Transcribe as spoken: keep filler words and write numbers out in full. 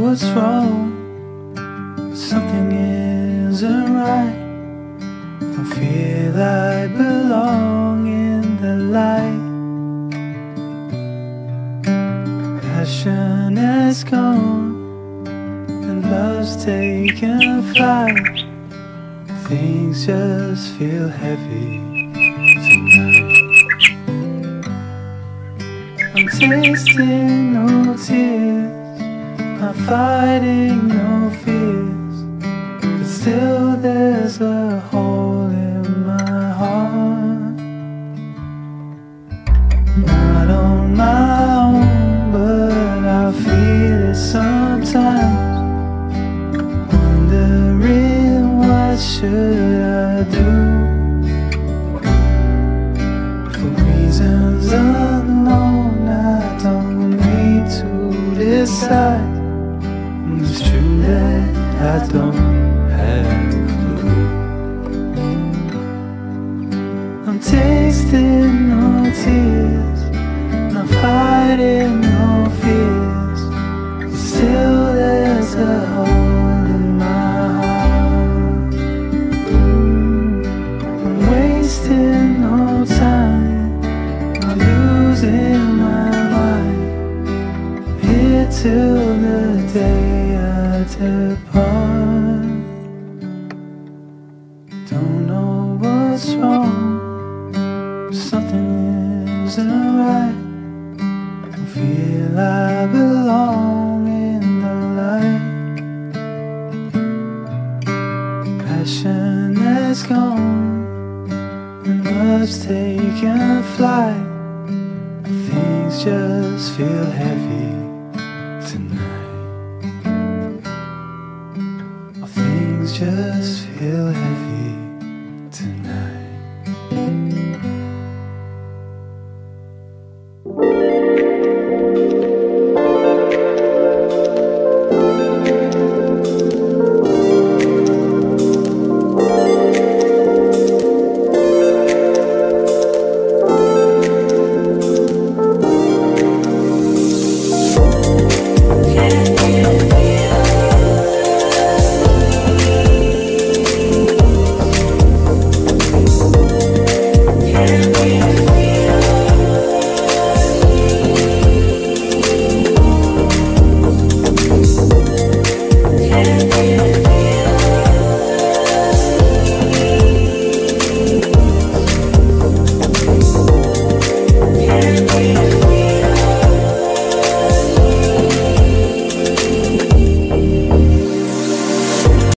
What's wrong? Something isn't right. Don't feel I belong in the light. Passion has gone and love's taken flight. Things just feel heavy tonight. I'm tasting no tears, I'm fighting no fears, but still there's a hole in my heart. Not on my own, but I feel it sometimes. Wondering what should I do. For reasons unknown, I don't need to decide. It's true that I don't have a clue. I'm tasting no tears, I'm fighting no fears, but still there's a hole in my heart. I'm wasting no time, I'm losing my mind. Here till the day apart. Don't know what's wrong, something isn't right. I feel I belong in the light. Passion has gone and love's taken flight. Things just feel heavy.